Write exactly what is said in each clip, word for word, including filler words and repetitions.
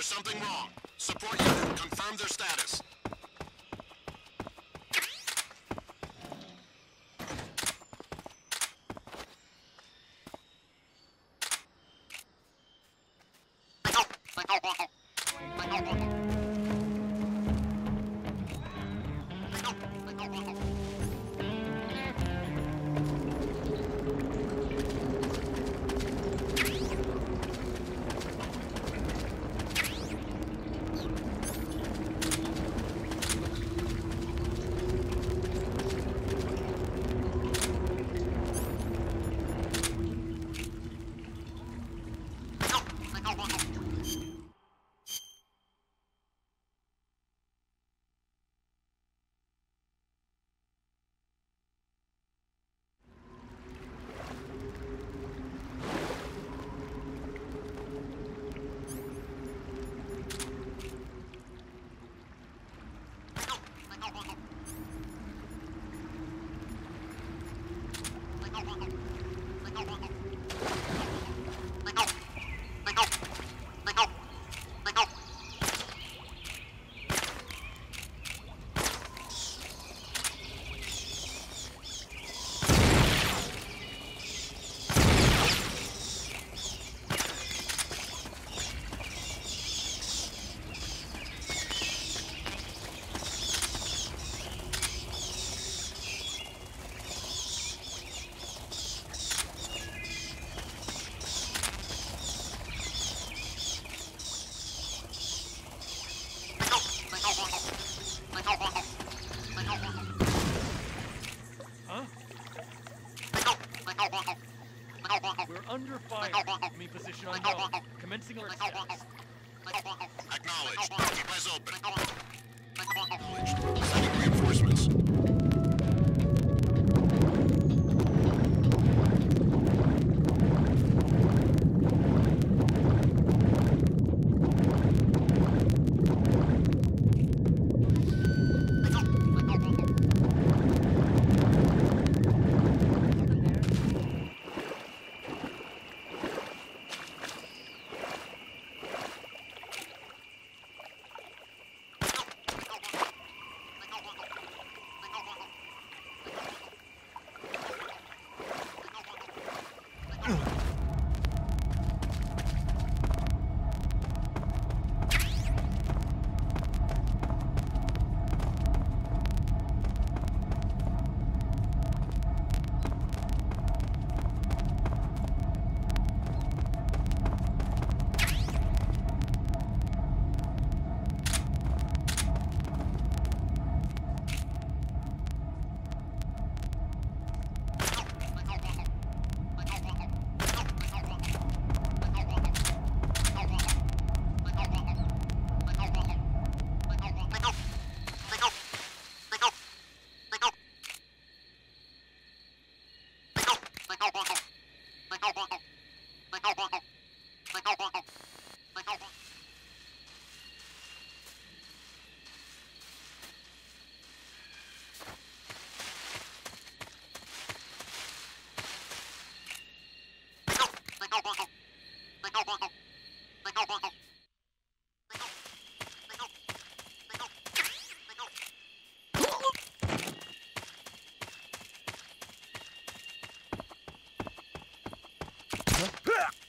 There's something wrong. Support unit, confirm their status. Under fire. Me position on go. Commencing alert status. Acknowledged. Keep eyes open. Acknowledged. Sending reinforcements. Huh? Thank you.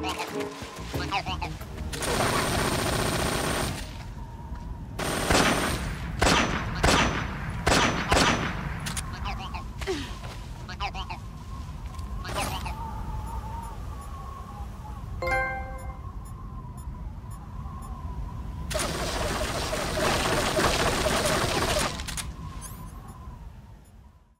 Ugh.